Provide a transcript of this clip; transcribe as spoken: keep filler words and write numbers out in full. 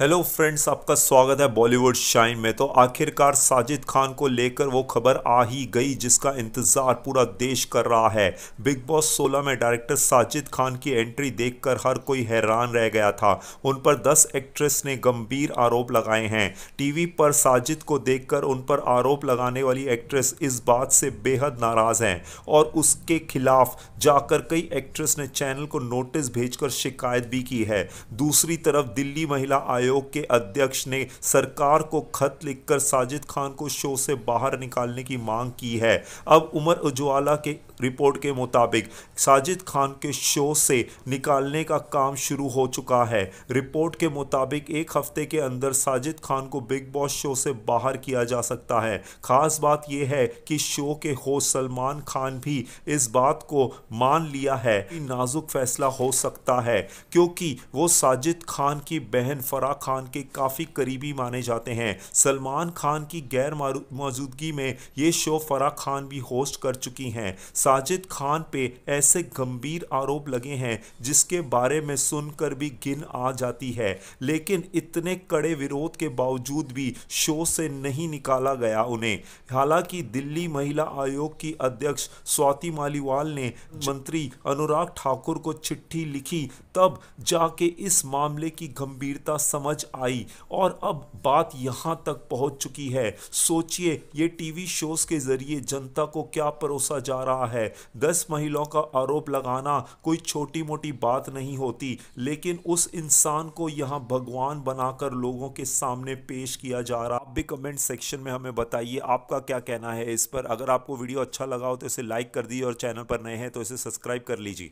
Hello friends, आपका स्वागत है बॉलीवुड शाइन में। तो आखिरकार साजिद खान को लेकर वो खबर आ ही गई जिसका इंतज़ार पूरा देश कर रहा है। बिग बॉस सोलह में डायरेक्टर साजिद खान की एंट्री देखकर हर कोई हैरान रह गया था। उन पर दस एक्ट्रेस ने गंभीर आरोप लगाए हैं। टीवी पर साजिद को देखकर उन पर आरोप लगाने वाली एक्ट्रेस इस बात से बेहद नाराज़ हैं और उसके खिलाफ जाकर कई एक्ट्रेस ने चैनल को नोटिस भेजकर शिकायत भी की है। दूसरी तरफ दिल्ली महिला आयोग के अध्यक्ष ने सरकार को खत लिखकर साजिद खान को शो से बाहर निकालने की मांग की है। अब उमर उजाला के रिपोर्ट के मुताबिक साजिद खान के शो से निकालने का काम शुरू हो चुका है। रिपोर्ट के मुताबिक एक हफ्ते के अंदर साजिद खान को बिग बॉस शो से बाहर किया जा सकता है। खास बात यह है कि शो के होस्ट सलमान खान भी इस बात को मान लिया है कि नाजुक फैसला हो सकता है, क्योंकि वो साजिद खान की बहन फराह खान के काफ़ी करीबी माने जाते हैं। सलमान खान की गैर मौजूदगी में ये शो फराह खान भी होस्ट कर चुकी हैं। साजिद खान पे ऐसे गंभीर आरोप लगे हैं जिसके बारे में सुनकर भी घिन आ जाती है, लेकिन इतने कड़े विरोध के बावजूद भी शो से नहीं निकाला गया उन्हें। हालांकि दिल्ली महिला आयोग की अध्यक्ष स्वाति मालीवाल ने मंत्री अनुराग ठाकुर को चिट्ठी लिखी, तब जाके इस मामले की गंभीरता समझ आई और अब बात यहाँ तक पहुँच चुकी है। सोचिए, ये टीवी शोज़ के ज़रिए जनता को क्या परोसा जा रहा है। दस महिलाओं का आरोप लगाना कोई छोटी मोटी बात नहीं होती, लेकिन उस इंसान को यहाँ भगवान बनाकर लोगों के सामने पेश किया जा रहा। आप भी कमेंट सेक्शन में हमें बताइए आपका क्या कहना है इस पर। अगर आपको वीडियो अच्छा लगा हो तो इसे लाइक कर दीजिए और चैनल पर नए हैं तो इसे सब्सक्राइब कर लीजिए।